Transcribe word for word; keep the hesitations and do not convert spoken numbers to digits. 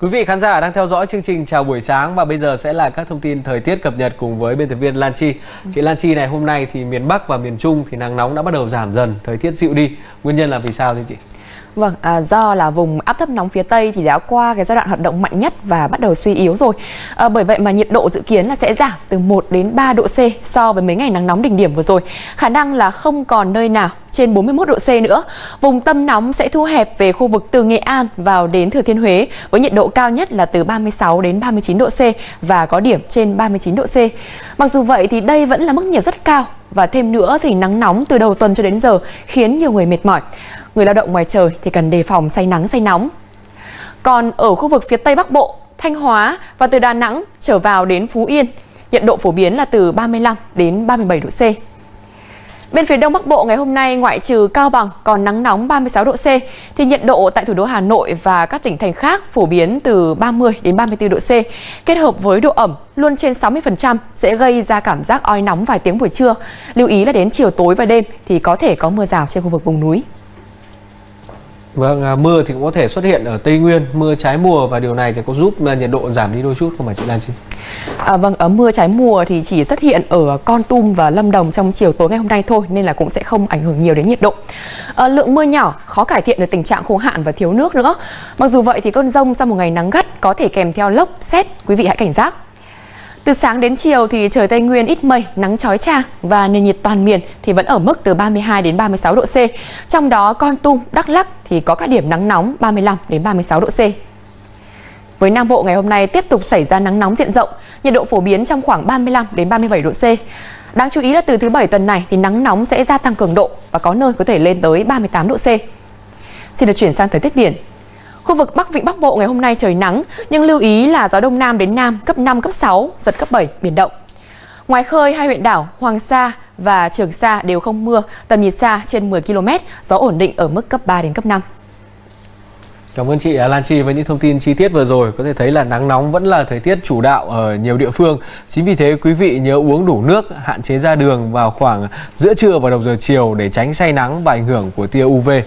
Quý vị khán giả đang theo dõi chương trình Chào Buổi Sáng và bây giờ sẽ là các thông tin thời tiết cập nhật cùng với biên tập viên Lan Chi. Chị Lan Chi này, hôm nay thì miền Bắc và miền Trung thì nắng nóng đã bắt đầu giảm dần, thời tiết dịu đi. Nguyên nhân là vì sao thưa chị? Vâng, à, do là vùng áp thấp nóng phía Tây thì đã qua cái giai đoạn hoạt động mạnh nhất và bắt đầu suy yếu rồi. À, bởi vậy mà nhiệt độ dự kiến là sẽ giảm từ một đến ba độ C so với mấy ngày nắng nóng đỉnh điểm vừa rồi. Khả năng là không còn nơi nào trên bốn mươi mốt độ C nữa. Vùng tâm nóng sẽ thu hẹp về khu vực từ Nghệ An vào đến Thừa Thiên Huế với nhiệt độ cao nhất là từ ba mươi sáu đến ba mươi chín độ C và có điểm trên ba mươi chín độ C. Mặc dù vậy thì đây vẫn là mức nhiệt rất cao và thêm nữa thì nắng nóng từ đầu tuần cho đến giờ khiến nhiều người mệt mỏi. Người lao động ngoài trời thì cần đề phòng say nắng, say nóng. Còn ở khu vực phía Tây Bắc Bộ, Thanh Hóa và từ Đà Nẵng trở vào đến Phú Yên, nhiệt độ phổ biến là từ ba mươi lăm đến ba mươi bảy độ C. Bên phía Đông Bắc Bộ ngày hôm nay, ngoại trừ Cao Bằng còn nắng nóng ba mươi sáu độ C, thì nhiệt độ tại thủ đô Hà Nội và các tỉnh thành khác phổ biến từ ba mươi đến ba mươi tư độ C. Kết hợp với độ ẩm luôn trên sáu mươi phần trăm sẽ gây ra cảm giác oi nóng vài tiếng buổi trưa. Lưu ý là đến chiều tối và đêm thì có thể có mưa rào trên khu vực vùng núi. Vâng, mưa thì cũng có thể xuất hiện ở Tây Nguyên, mưa trái mùa, và điều này thì có giúp nhiệt độ giảm đi đôi chút không phải chị Lan Trinh? À, vâng, ở mưa trái mùa thì chỉ xuất hiện ở Kon Tum và Lâm Đồng trong chiều tối ngày hôm nay thôi, nên là cũng sẽ không ảnh hưởng nhiều đến nhiệt độ. À, lượng mưa nhỏ khó cải thiện được tình trạng khô hạn và thiếu nước nữa. Mặc dù vậy thì cơn dông sau một ngày nắng gắt có thể kèm theo lốc, sét, quý vị hãy cảnh giác. Từ sáng đến chiều thì trời Tây Nguyên ít mây, nắng chói chang và nền nhiệt toàn miền thì vẫn ở mức từ ba mươi hai đến ba mươi sáu độ C. Trong đó Kon Tum, Đắk Lắc thì có các điểm nắng nóng ba mươi lăm đến ba mươi sáu độ C. Với Nam Bộ ngày hôm nay tiếp tục xảy ra nắng nóng diện rộng, nhiệt độ phổ biến trong khoảng ba mươi lăm đến ba mươi bảy độ C. Đáng chú ý là từ thứ Bảy tuần này thì nắng nóng sẽ gia tăng cường độ và có nơi có thể lên tới ba mươi tám độ C. Xin được chuyển sang thời tiết biển. Khu vực Bắc Vịnh Bắc Bộ ngày hôm nay trời nắng, nhưng lưu ý là gió Đông Nam đến Nam cấp năm, cấp sáu, giật cấp bảy, biển động. Ngoài khơi, hai huyện đảo Hoàng Sa và Trường Sa đều không mưa, tầm nhìn xa trên mười ki lô mét, gió ổn định ở mức cấp ba đến cấp năm. Cảm ơn chị Lan Chi với những thông tin chi tiết vừa rồi. Có thể thấy là nắng nóng vẫn là thời tiết chủ đạo ở nhiều địa phương. Chính vì thế quý vị nhớ uống đủ nước, hạn chế ra đường vào khoảng giữa trưa và đầu giờ chiều để tránh say nắng và ảnh hưởng của tia u vê.